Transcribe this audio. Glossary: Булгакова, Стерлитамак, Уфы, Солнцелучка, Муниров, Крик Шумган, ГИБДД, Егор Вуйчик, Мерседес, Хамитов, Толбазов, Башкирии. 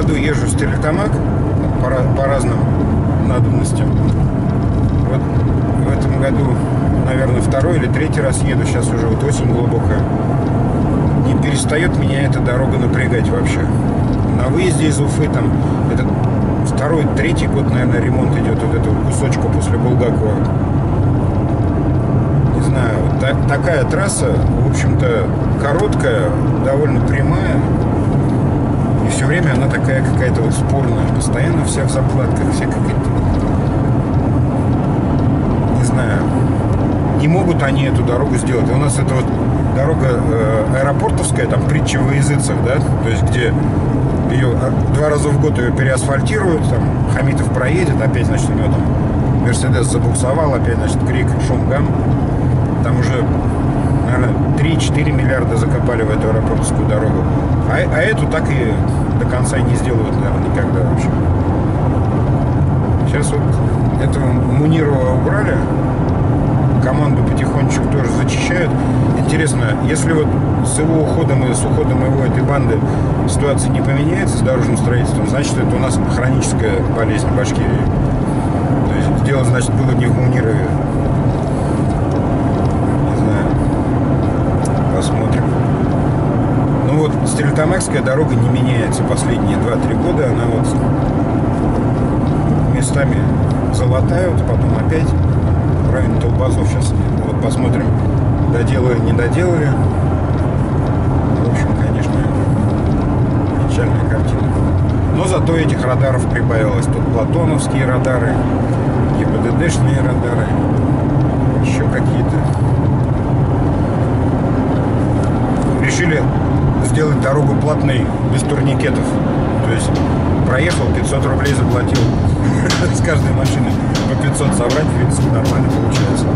году езжу в Стерлитамак по разным надобностям. Вот в этом году, наверное, второй или третий раз еду. Сейчас уже вот осень глубокая. Не перестает меня эта дорога напрягать вообще. На выезде из Уфы там это второй, третий год, наверное, ремонт идет вот этого кусочка после Булгакова. Не знаю, вот такая трасса, в общем-то, короткая, довольно прямая. И все время она такая какая-то вот спорная. Постоянно вся в заплатках, вся какая-то... Не знаю. Не могут они эту дорогу сделать. И у нас это вот дорога аэропортовская, там притча во языцах, да? То есть где ее 2 раза в год ее переасфальтируют, там Хамитов проедет, опять, значит, у него там Мерседес забуксовал, опять, значит, Крик Шумган. Там уже, наверное, 3-4 миллиарда закопали в эту аэропортовскую дорогу. А эту так и до конца не сделают, наверное, никогда вообще. Сейчас вот этого Мунирова убрали. Команду потихонечку тоже зачищают. Интересно, если вот с его уходом и с уходом его этой банды ситуация не поменяется с дорожным строительством, значит, это у нас хроническая болезнь в Башкирии. То есть дело, значит, было не в Мунирове. Не знаю. Посмотрим. Ну вот, Стерлитамакская дорога не меняется последние 2-3 года. Она вот местами золотая, вот потом опять... Правильно, Толбазов сейчас. Вот посмотрим, доделали, не доделали. В общем, конечно, печальная картина. Но зато этих радаров прибавилось. Тут платоновские радары, ГИБДДшные радары, еще какие-то. Решили сделать дорогу платной, без турникетов. То есть проехал, 500 рублей заплатил. С каждой машины по 500 собрать, в принципе, нормально получается.